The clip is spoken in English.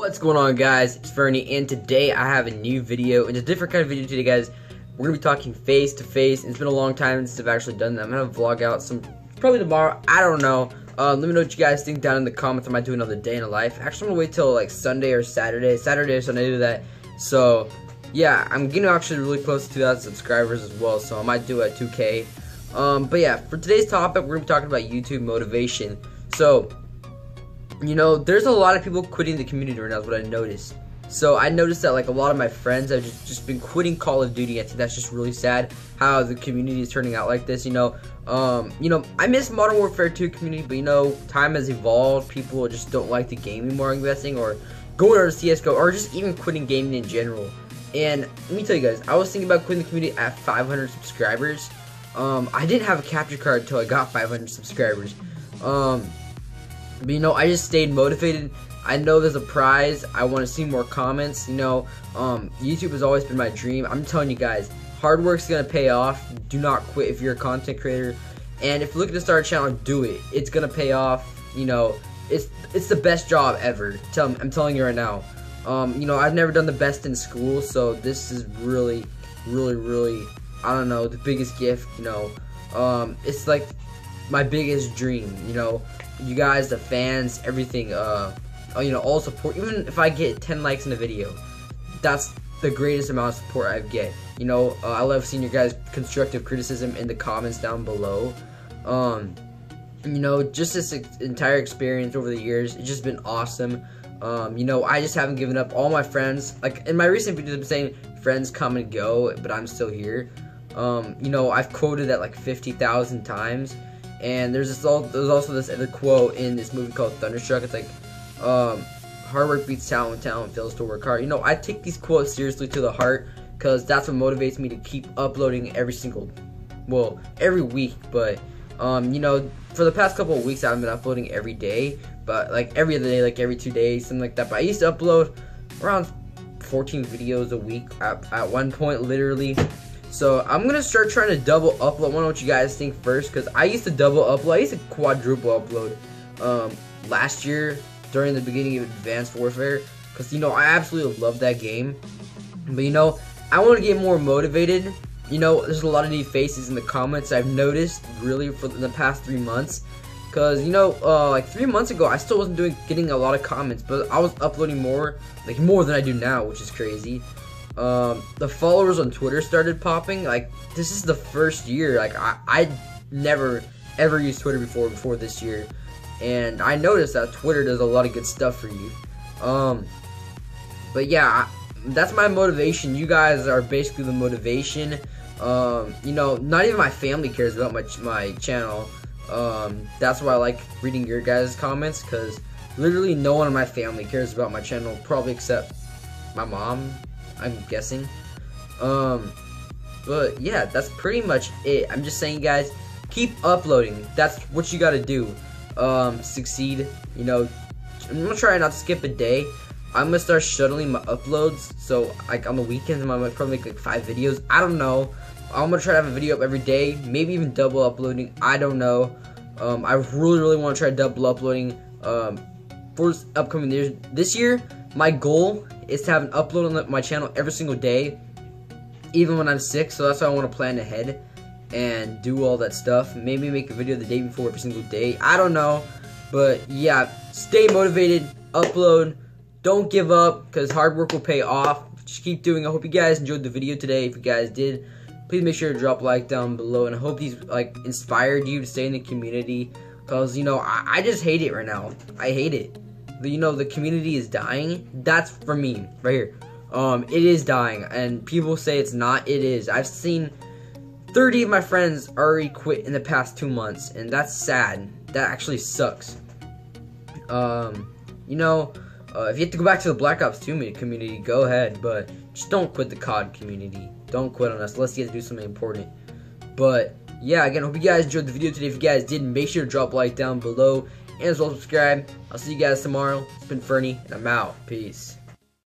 What's going on, guys? It's Fernie, and today I have a new video. It's a different kind of video today, guys. We're gonna be talking face to face. It's been a long time since I've actually done that. I'm gonna vlog out some probably tomorrow. I don't know. Let me know what you guys think down in the comments. I might do another day in a life. Actually, I'm gonna wait till like Saturday or Sunday to do that. So yeah, I'm getting actually really close to 2,000 subscribers as well. So I might do a 2K. But yeah, for today's topic, we're gonna be talking about YouTube motivation. So, you know, there's a lot of people quitting the community right now is what I noticed. So I noticed that like a lot of my friends have just been quitting Call of Duty. I think that's just really sad how the community is turning out like this, you know. I miss Modern Warfare 2 community, but you know, time has evolved. People just don't like the game anymore, I'm guessing, or going over to CSGO, or just even quitting gaming in general. And let me tell you guys, I was thinking about quitting the community at 500 subscribers. I didn't have a capture card until I got 500 subscribers. But you know, I just stayed motivated. I know there's a prize. I want to see more comments. You know, YouTube has always been my dream. I'm telling you guys, hard work's gonna pay off. Do not quit if you're a content creator. And if you're looking to start a channel, do it. It's gonna pay off. You know, it's the best job ever. I'm telling you right now. You know, I've never done the best in school, so this is really, really, really, I don't know, the biggest gift. You know, it's like my biggest dream. You know, you guys, the fans, everything, you know, all support. Even if I get 10 likes in a video, that's the greatest amount of support I get. You know, I love seeing your guys' constructive criticism in the comments down below. You know, just this entire experience over the years, it's just been awesome. You know, I just haven't given up. All my friends, like in my recent videos, I'm saying friends come and go, but I'm still here. You know, I've quoted that like 50,000 times. And there's also this other quote in this movie called Thunderstruck. It's like, hard work beats talent, talent fails to work hard. You know, I take these quotes seriously to the heart because that's what motivates me to keep uploading every week. But, you know, for the past couple of weeks, I haven't been uploading every day, but like every other day, like every 2 days, something like that. But I used to upload around 14 videos a week at one point, literally. So I'm gonna start trying to double upload. I want to know what you guys think first, because I used to double upload. I used to quadruple upload last year during the beginning of Advanced Warfare, because you know I absolutely love that game. But you know I want to get more motivated. You know there's a lot of new faces in the comments I've noticed really for the past 3 months, because you know like 3 months ago I still wasn't getting a lot of comments, but I was uploading more than I do now, which is crazy. The followers on Twitter started popping. Like, this is the first year. Like, I never ever used Twitter before this year, and I noticed that Twitter does a lot of good stuff for you. But yeah, that's my motivation. You guys are basically the motivation. You know, not even my family cares about my channel. That's why I like reading your guys' comments, because literally no one in my family cares about my channel, probably except my mom, I'm guessing. But yeah, that's pretty much it. I'm just saying, guys, keep uploading. That's what you gotta do. Succeed. You know, I'm gonna try not to skip a day. I'm gonna start shuttling my uploads. So like on the weekends, I'm gonna probably make like 5 videos. I don't know. I'm gonna try to have a video up every day. Maybe even double uploading. I don't know. I really, really want to try double uploading. For upcoming years. This year, my goal is to have an upload on my channel every single day, even when I'm sick. So that's why I want to plan ahead and do all that stuff. Maybe make a video the day before every single day. I don't know, but yeah, stay motivated, upload, don't give up, because hard work will pay off. Just keep doing. I hope you guys enjoyed the video today. If you guys did, please make sure to drop a like down below, and I hope these like inspired you to stay in the community, because you know I just hate it right now. I hate it. You know, the community is dying. That's for me right here. It is dying, and people say it's not. It is. I've seen 30 of my friends already quit in the past 2 months, and that's sad. That actually sucks. You know, if you have to go back to the Black Ops 2 community, go ahead, but just don't quit the COD community. Don't quit on us unless you have to do something important. But yeah, again, I hope you guys enjoyed the video today. If you guys did, make sure to drop a like down below. And as well, subscribe. I'll see you guys tomorrow. It's been Fernie, and I'm out. Peace.